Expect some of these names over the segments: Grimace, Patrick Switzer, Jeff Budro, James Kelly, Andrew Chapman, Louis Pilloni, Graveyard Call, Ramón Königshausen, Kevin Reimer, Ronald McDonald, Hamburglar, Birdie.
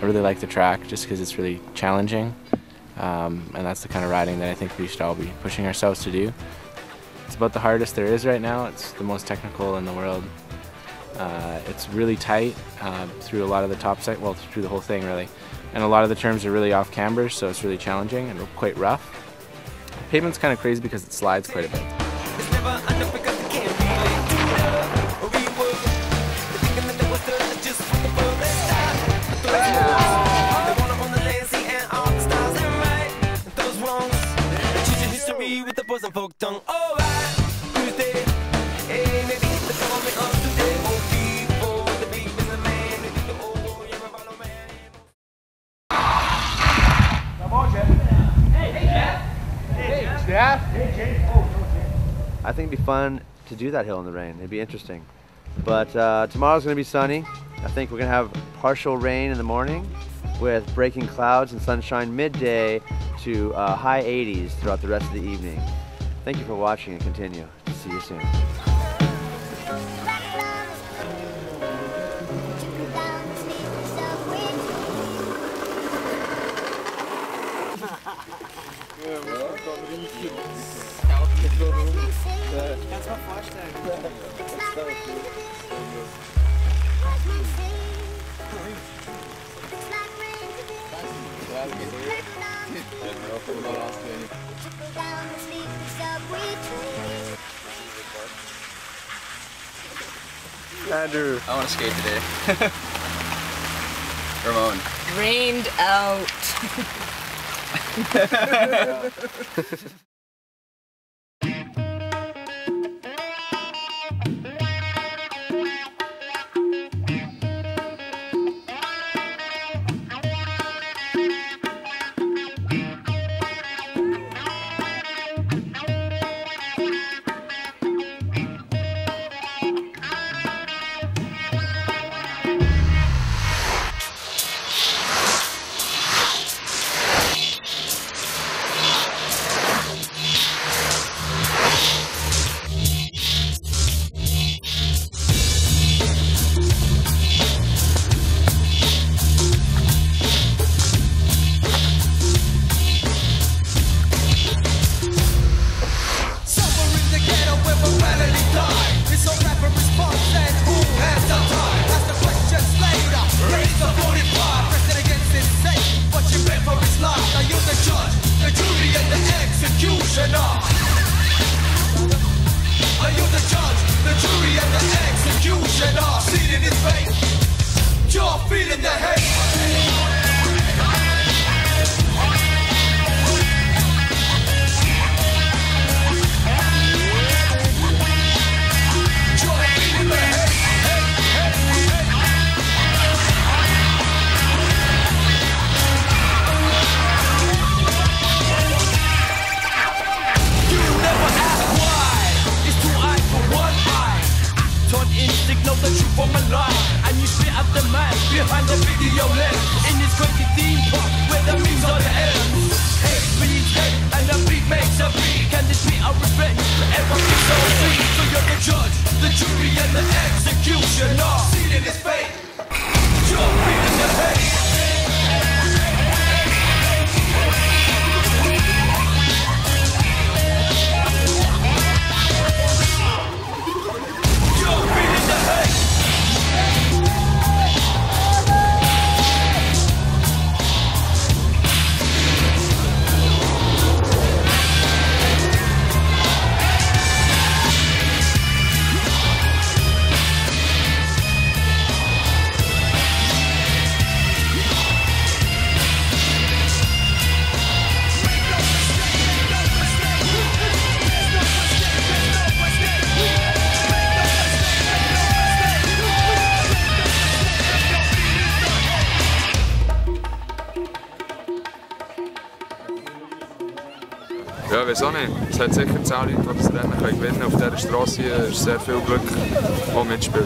I really like the track just because it's really challenging, and that's the kind of riding that I think we should all be pushing ourselves to do. It's about the hardest there is right now. It's the most technical in the world. It's really tight through a lot of the top side, well, through the whole thing really. And a lot of the terms are really off camber, so it's really challenging and quite rough. The pavement's kind of crazy because it slides quite a bit. I think it'd be fun to do that hill in the rain. It'd be interesting. But tomorrow's going to be sunny. I think we're going to have partial rain in the morning with breaking clouds and sunshine midday to high 80s throughout the rest of the evening. Thank you for watching and continue. See you soon. Kannst du mal vorstellen. Andrew, I want to skate today. Ramon. Rained out. Ja, ich weiss auch nicht. Es hat sicher 10 Leute, die das Rennen gewinnen können. Auf dieser Straße ist sehr viel Glück, das mitspielt.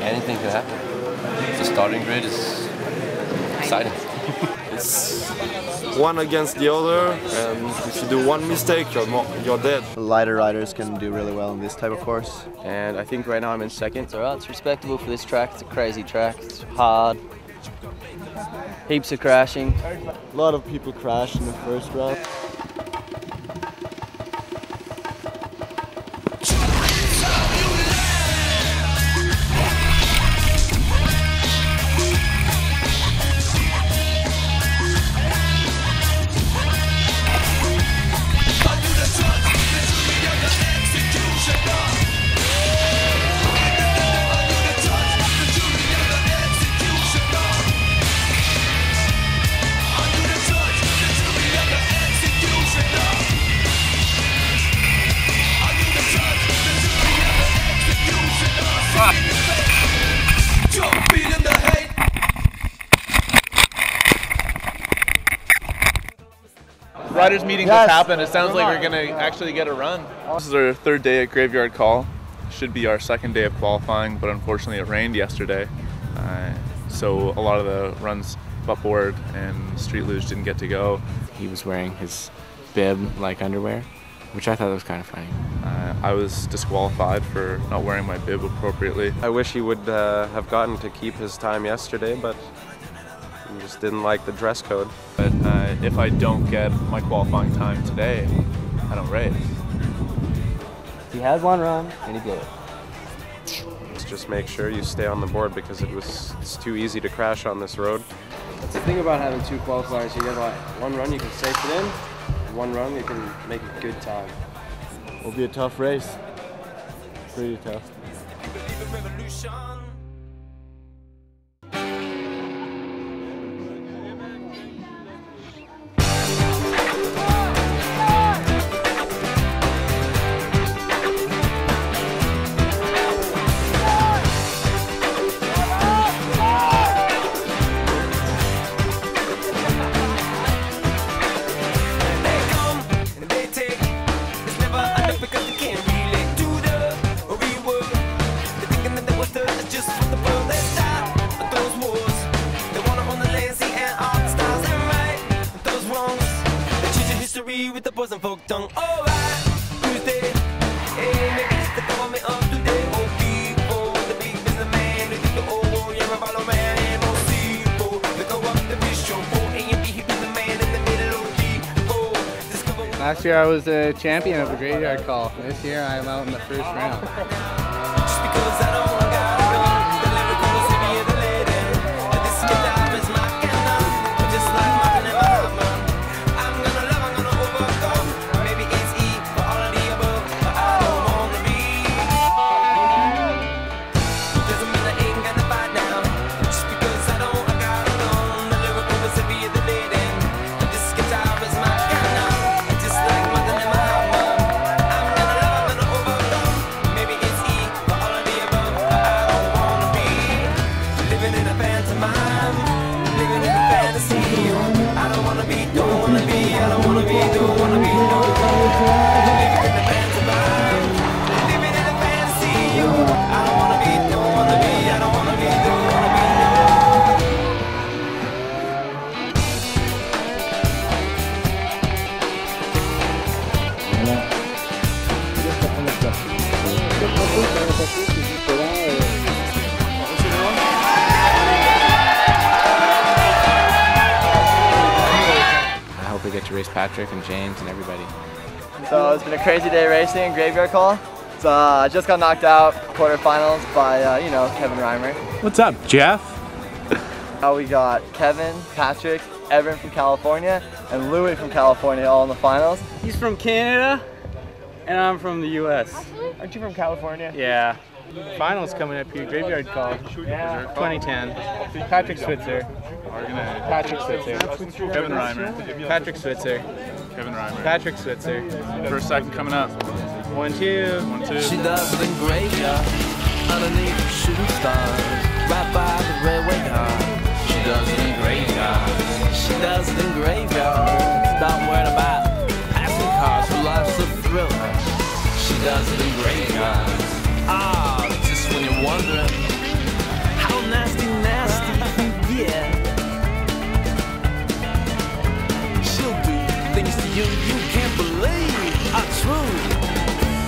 Anything can happen. The starting grid is exciting. It's one against the other, and if you do one mistake, you're dead. Lighter riders can do really well in this type of course. And I think right now I'm in second. It's alright, it's respectable for this track. It's a crazy track. It's hard. Heaps of crashing. A lot of people crashed in the first round. Riders meeting just happened. It sounds like we're going to actually get a run. This is our third day at Graveyard Call. Should be our second day of qualifying, but unfortunately it rained yesterday. So a lot of the runs buckboard and street luge didn't get to go. He was wearing his bib-like underwear, which I thought was kind of funny. I was disqualified for not wearing my bib appropriately. I wish he would have gotten to keep his time yesterday, but I just didn't like the dress code. But if I don't get my qualifying time today, I don't race. He had one run and he blew it. Just make sure you stay on the board because it's too easy to crash on this road. That's the thing about having two qualifiers. You get like one run you can safe it in, and one run you can make a good time. It'll be a tough race. Pretty tough. With the boys and folk tongue, all right, Tuesday, hey, make it the government of today, oh, people, the big businessman, they think the old warrior, a follow man, and oh, people, they go up the bistro, and you be the man in the middle of people, discover. Last year I was the champion of the Graveyard Call. This year I'm out in the first round. Just because I don't got a gun, the lyrical city of the lady, and this is my life, it's my cannon, just like mine and my mama. I get to race Patrick and James and everybody. So it's been a crazy day racing in Graveyard Call. So I just got knocked out quarterfinals by you know, Kevin Reimer. What's up, Jeff? We got Kevin, Patrick, Everett from California, and Louis from California all in the finals. He's from Canada, and I'm from the U.S. Actually? Aren't you from California? Yeah. Finals coming up here, Graveyard Call, 2010. Patrick Switzer. Patrick Switzer. Kevin Reimer. Patrick Switzer. Kevin Reimer. Patrick Switzer. First second coming up. 1-2. 1-2. She loves the graveyard underneath the shooting stars, right by the railway car. She does it in graveyard. She does it in graveyard. Stop worrying about passing cars. She loves the thriller. She does it in graveyard. Ah, just when you're wondering how nasty, nasty, yeah. She'll do things to you you can't believe are true.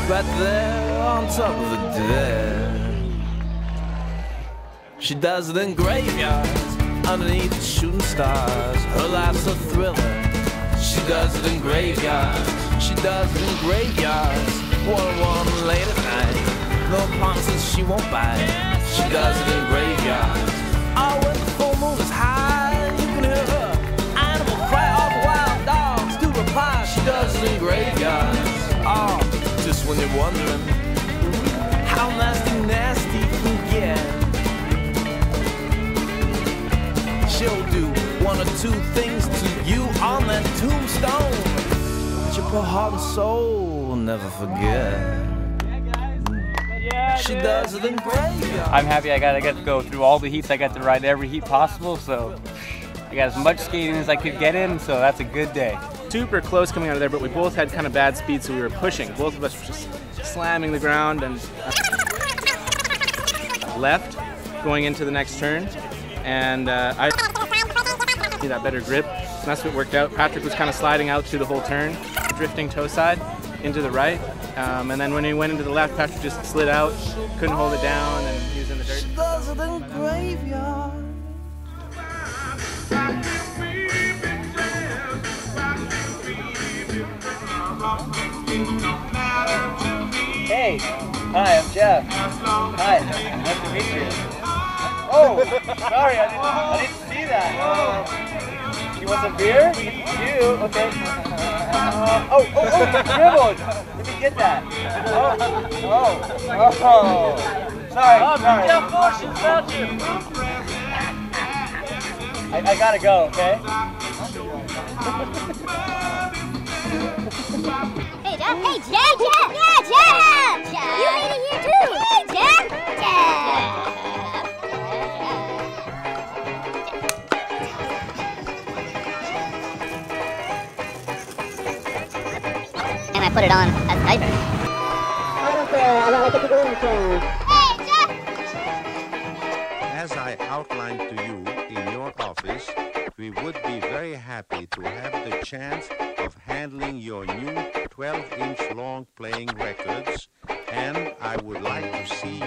Right there on top of the dead. She does it in graveyards. underneath the shooting stars. Her life's a thriller. She does it in graveyards. She does it in graveyards. One late at night. No promises she won't bite. She does it in graveyards. Oh, when the full moon is high, you can hear her animal cry. All the wild dogs do reply. She does it in graveyards. Oh, just when you're wondering how nasty you can get, she'll do one or two things to you on that tombstone that your poor heart and soul will never forget. She does it in graveyard. I'm happy I got to go through all the heats. I got to ride every heat possible, so I got as much skating as I could get in, so that's a good day. Super close coming out of there, but we both had kind of bad speed, so we were pushing. Both of us were just slamming the ground and left, going into the next turn, and I need that better grip, and that's what worked out. Patrick was kind of sliding out through the whole turn, drifting toe side into the right, and then when he went into the left, Patrick just slid out, couldn't hold it down, and he was in the dirt. She does it in graveyard. Hey, hi, I'm Jeff. Hi, nice to meet you. Oh, sorry, I didn't see that. You want some beer? You, okay. You dribbled. Let me get that. Sorry. I'm fortunate about you. I gotta go, okay? Hey, Jeff. Hey, Jeff. Yeah, Jeff. You made it here too. Hey, Jeff. And I put it on as diaper. Hey, Jeff. As I outlined to you in your office, we would be very happy to have the chance of handling your new 12-inch long playing records, and I would like to see